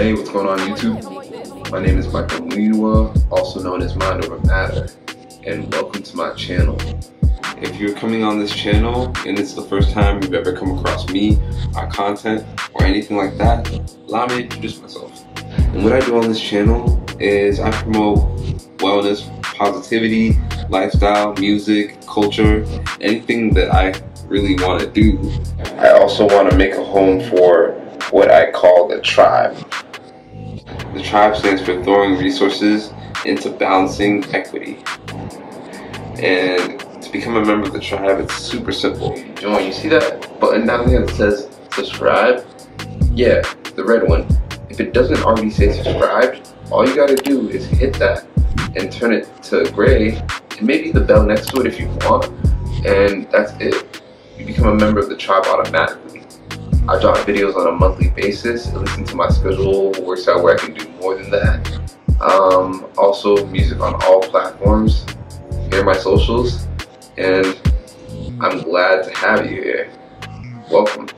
Hey, what's going on YouTube? My name is Michael Muniwa, also known as Mind Over Matter, and welcome to my channel. If you're coming on this channel and it's the first time you've ever come across me, my content, or anything like that, allow me to introduce myself. And what I do on this channel is I promote wellness, positivity, lifestyle, music, culture, anything that I really want to do. I also want to make a home for what I call the tribe. The tribe stands for throwing resources into balancing equity. And to become a member of the tribe, it's super simple. Join, you see that button down there that says subscribe? Yeah, the red one. If it doesn't already say subscribed, all you gotta do is hit that and turn it to gray, and maybe the bell next to it if you want, and that's it. You become a member of the tribe automatically. I drop videos on a monthly basis and listen to my schedule, works out where I can do more than that. Also, music on all platforms, here are my socials, and I'm glad to have you here. Welcome.